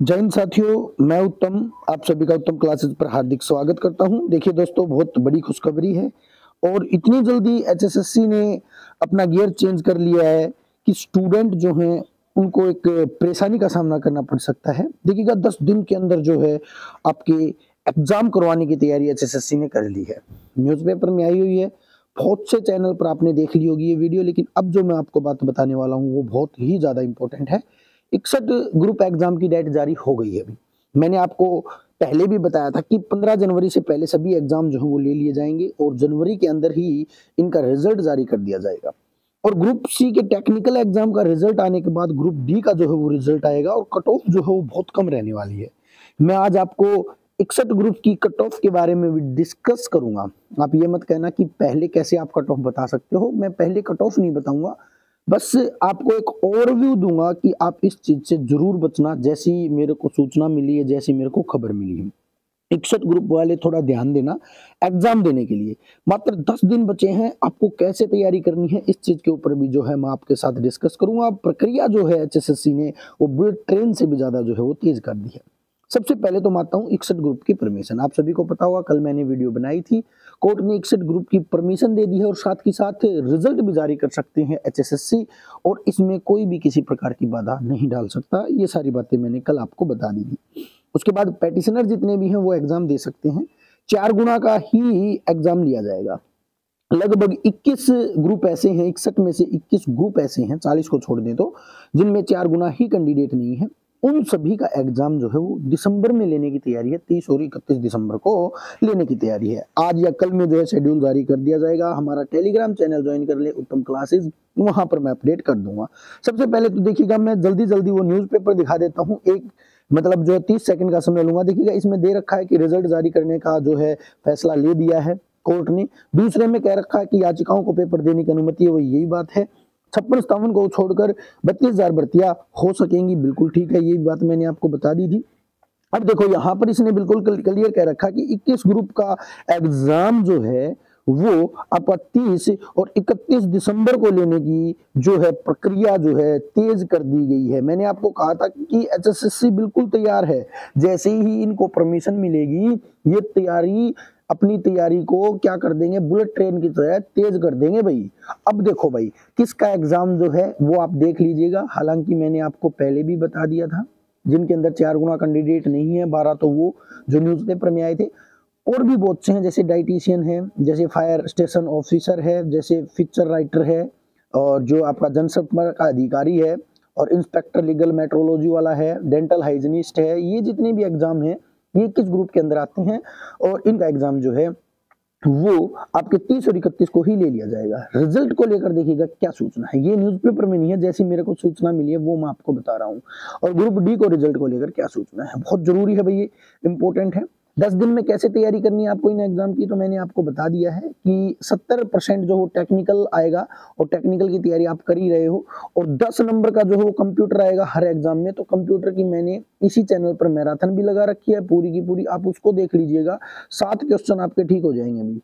जय हिंद साथियों, मैं उत्तम, आप सभी का उत्तम क्लासेस पर हार्दिक स्वागत करता हूं। देखिए दोस्तों, बहुत बड़ी खुशखबरी है और इतनी जल्दी एचएसएससी ने अपना गियर चेंज कर लिया है कि स्टूडेंट जो हैं उनको एक परेशानी का सामना करना पड़ सकता है। देखिएगा 10 दिन के अंदर जो है आपके एग्जाम करवाने की तैयारी एचएसएससी ने कर ली है। न्यूज़पेपर में आई हुई है, बहुत से चैनल पर आपने देख ली होगी ये वीडियो, लेकिन अब जो मैं आपको बात बताने वाला हूँ वो बहुत ही ज़्यादा इम्पोर्टेंट है। 61 ग्रुप एग्जाम की डेट जारी हो गई है। अभी मैंने आपको पहले भी बताया था कि 15 जनवरी से पहले सभी एग्जाम जो है वो ले लिए जाएंगे और जनवरी के अंदर ही इनका रिजल्ट जारी कर दिया जाएगा। और ग्रुप सी के टेक्निकल एग्जाम का रिजल्ट आने के बाद ग्रुप डी का जो है वो रिजल्ट आएगा और कट ऑफ जो है वो बहुत कम रहने वाली है। मैं आज आपको 61 ग्रुप की कट ऑफ के बारे में भी डिस्कस करूंगा। आप ये मत कहना कि पहले कैसे आप कट ऑफ बता सकते हो, मैं पहले कट ऑफ नहीं बताऊंगा, बस आपको एक ओवरव्यू दूंगा कि आप इस चीज से जरूर बचना। जैसी मेरे को सूचना मिली है, जैसी मेरे को खबर मिली है, 61 ग्रुप वाले थोड़ा ध्यान देना। एग्जाम देने के लिए मात्र 10 दिन बचे हैं, आपको कैसे तैयारी करनी है इस चीज के ऊपर भी जो है मैं आपके साथ डिस्कस करूंगा। प्रक्रिया जो है एचएसएससी ने वो बुलेट ट्रेन से भी ज्यादा जो है वो तेज कर दी है। सबसे पहले तो मानता हूँ 61 ग्रुप की परमिशन, आप सभी को पता होगा, कल मैंने वीडियो बनाई थी। कोर्ट ने 61 ग्रुप की परमिशन दे दी है और साथ ही साथ रिजल्ट भी जारी कर सकते हैं एचएसएससी और इसमें कोई भी किसी प्रकार की बाधा नहीं डाल सकता। ये सारी बातें मैंने कल आपको बता दी थी। उसके बाद पेटिशनर जितने भी हैं वो एग्जाम दे सकते हैं, 4 गुना का ही एग्जाम लिया जाएगा। लगभग 21 ग्रुप ऐसे हैं, 61 में से 21 ग्रुप ऐसे हैं, 40 को छोड़ दें तो, जिनमें 4 गुना ही कैंडिडेट नहीं है। उन सभी का एग्जाम जो है वो दिसंबर में लेने की तैयारी है, 30 और 31 दिसंबर को लेने की तैयारी है। आज या कल में जो है शेड्यूल जारी कर दिया जाएगा। हमारा टेलीग्राम चैनल ज्वाइन कर ले, उत्तम क्लासेस, वहां पर मैं अपडेट कर दूंगा। सबसे पहले तो देखिएगा, मैं जल्दी वो न्यूज़पेपर दिखा देता हूँ, एक मतलब जो 30 सेकंड का समय लूंगा। देखिएगा इसमें दे रखा है कि रिजल्ट जारी करने का जो है फैसला ले दिया है कोर्ट ने। दूसरे में कह रखा है कि याचिकाओं को पेपर देने की अनुमति है, वो यही बात है। 56-57 को छोड़कर 32,000 भर्तियां हो सकेंगी, बिल्कुल ठीक है, ये बात मैंने आपको बता दी थी। अब देखो यहाँ पर इसने बिल्कुल क्लियर कह रखा कि 21 ग्रुप का एग्जाम जो है वो आपका 30 और 31 दिसंबर को लेने की जो है प्रक्रिया जो है तेज कर दी गई है। मैंने आपको कहा था कि एचएसएससी बिल्कुल तैयार है, जैसे ही इनको परमिशन मिलेगी ये तैयारी अपनी तैयारी को क्या कर देंगे, बुलेट ट्रेन की तरह तेज कर देंगे भाई। अब देखो भाई, किसका एग्जाम जो है वो आप देख लीजिएगा। हालांकि मैंने आपको पहले भी बता दिया था, जिनके अंदर 4 गुना कैंडिडेट नहीं है, 12 तो वो जो न्यूज़पेपर में आए थे, और भी बहुत से हैं, जैसे डाइटिशियन है, जैसे फायर स्टेशन ऑफिसर है, जैसे फीचर राइटर है, और जो आपका जनसंपर्क का अधिकारी है, और इंस्पेक्टर लीगल मेट्रोलॉजी वाला है, डेंटल हाइजीनिस्ट है। ये जितने भी एग्जाम हैं ये किस ग्रुप के अंदर आते हैं और इनका एग्जाम जो है वो आपके 30 और 31 को ही ले लिया जाएगा। रिजल्ट को लेकर देखिएगा क्या सूचना है, ये न्यूज़पेपर में नहीं है, जैसी मेरे को सूचना मिली है वो मैं आपको बता रहा हूँ। और ग्रुप डी को रिजल्ट को लेकर क्या सूचना है, बहुत जरूरी है भाई, ये इंपॉर्टेंट है। 10 दिन में कैसे तैयारी करनी है आपको इन एग्जाम की, तो मैंने आपको बता दिया है कि 70% जो हो टेक्निकल आएगा और टेक्निकल की तैयारी आप कर ही रहे हो, और 10 नंबर का जो है वो कंप्यूटर आएगा हर एग्जाम में। तो कंप्यूटर की मैंने इसी चैनल पर मैराथन भी लगा रखी है, पूरी की पूरी, आप उसको देख लीजिएगा। 7 क्वेश्चन आपके ठीक हो जाएंगे अभी।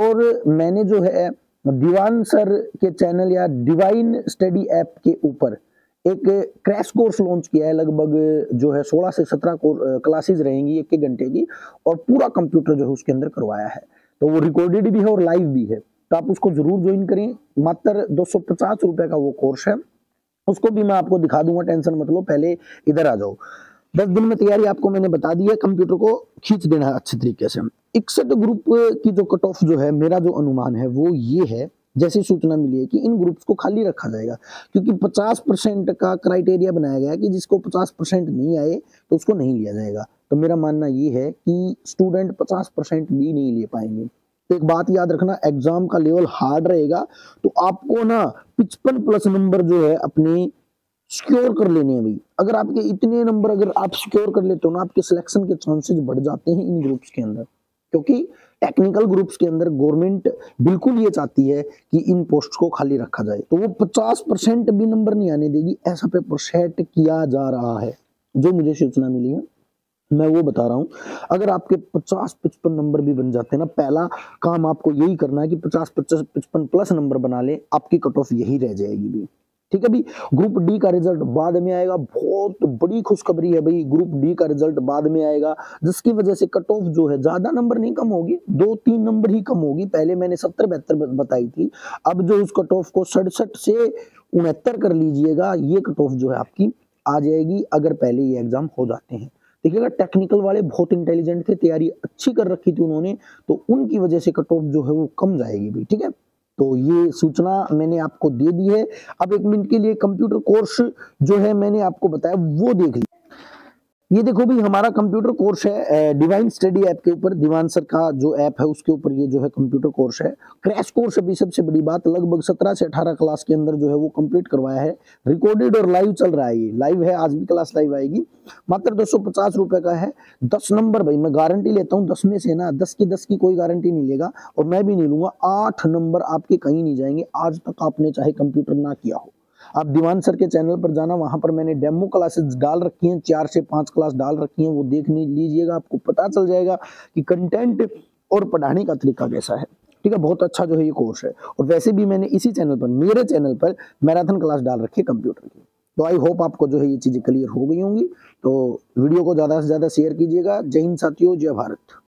और मैंने जो है दीवान सर के चैनल या डिवाइन स्टडी ऐप के ऊपर एक क्रैश कोर्स लॉन्च किया है, लगभग जो है 16 से 17 क्लासेज रहेंगी 1 घंटे की, और पूरा कंप्यूटर जो है उसके अंदर करवाया है। तो वो रिकॉर्डेड भी है और लाइव भी है, तो आप उसको जरूर ज्वाइन करें। मात्र 250 रुपए का वो कोर्स है, उसको भी मैं आपको दिखा दूंगा, टेंशन मत लो, पहले इधर आ जाओ। 10 दिन में तैयारी आपको मैंने बता दी है, कंप्यूटर को खींच देना है अच्छे तरीके से। 61 ग्रुप की जो कट ऑफ जो है, मेरा जो अनुमान है वो ये है, जैसी सूचना मिली है कि इन ग्रुप्स को खाली रखा जाएगा, क्योंकि 50% का क्राइटेरिया बनाया गया है कि जिसको 50% नहीं आए तो उसको नहीं लिया जाएगा। तो मेरा मानना ये है कि स्टूडेंट 50% भी नहीं ले पाएंगे। तो एक बात याद रखना, एग्जाम का लेवल हार्ड रहेगा, तो आपको ना 55+ नंबर जो है अपने सिक्योर कर लेने हैं भाई। अगर आपके इतने नंबर अगर आप सिक्योर कर लेते हो ना, आपके सिलेक्शन के चांसेस बढ़ जाते हैं इन ग्रुप्स के अंदर, क्योंकि टेक्निकल ग्रुप्स के अंदर गवर्नमेंट बिल्कुल ये चाहती है कि इन पोस्ट को खाली रखा जाए। तो वो 50% भी नंबर नहीं आने देगी, ऐसा पेपर सेट किया जा रहा है। जो मुझे सूचना मिली है मैं वो बता रहा हूँ। अगर आपके 50-55 नंबर भी बन जाते हैं ना, पहला काम आपको यही करना है कि 50-55 प्लस नंबर बना ले, आपकी कट ऑफ यही रह जाएगी भी। ठीक है भाई। ग्रुप डी का रिजल्ट बाद में आएगा, बहुत बड़ी खुशखबरी है भाई, ग्रुप डी का रिजल्ट बाद में आएगा, जिसकी वजह से कट ऑफ जो है ज्यादा नंबर नहीं कम होगी, 2-3 नंबर ही कम होगी। पहले मैंने 70-72 बताई थी, अब जो उस कट ऑफ को 67 से 69 कर लीजिएगा, ये कट ऑफ जो है आपकी आ जाएगी अगर पहले ये एग्जाम हो जाते हैं। देखिएगा टेक्निकल वाले बहुत इंटेलिजेंट थे, तैयारी अच्छी कर रखी थी उन्होंने, तो उनकी वजह से कट ऑफ जो है वो कम जाएगी भाई, ठीक है। तो ये सूचना मैंने आपको दे दी है। अब एक मिनट के लिए कंप्यूटर कोर्स जो है मैंने आपको बताया वो देख लीजिए। ये देखो भाई हमारा कंप्यूटर कोर्स है डिवाइन स्टडी ऐप के ऊपर, दीवान सर का जो ऐप है उसके ऊपर ये जो है कंप्यूटर कोर्स है। क्रैश कोर्स अभी सबसे बड़ी बात, लगभग 17 से 18 क्लास के अंदर जो है वो कंप्लीट करवाया है, रिकॉर्डेड और लाइव चल रहा है, ये लाइव है, आज भी क्लास लाइव आएगी। मात्र 250 रुपए का है, 10 नंबर भाई, मैं गारंटी लेता हूँ 10 में से ना 10 की 10 की कोई गारंटी नहीं लेगा और मैं भी नहीं लूंगा। 8 नंबर आपके कहीं नहीं जाएंगे आज तक आपने चाहे कंप्यूटर ना किया हो। आप दीवान सर के चैनल पर जाना, वहां पर मैंने डेमो क्लासेस डाल रखी हैं, 4 से 5 क्लास डाल रखी हैं, वो देख लीजिएगा, आपको पता चल जाएगा कि कंटेंट और पढ़ाने का तरीका कैसा है, ठीक है। बहुत अच्छा जो है ये कोर्स है। और वैसे भी मैंने इसी चैनल पर, मेरे चैनल पर मैराथन क्लास डाल रखी है कंप्यूटर की। तो आई होप आपको जो है ये चीजें क्लियर हो गई होंगी। तो वीडियो को ज्यादा से ज्यादा शेयर कीजिएगा। जय हिंद साथियों, जय भारत।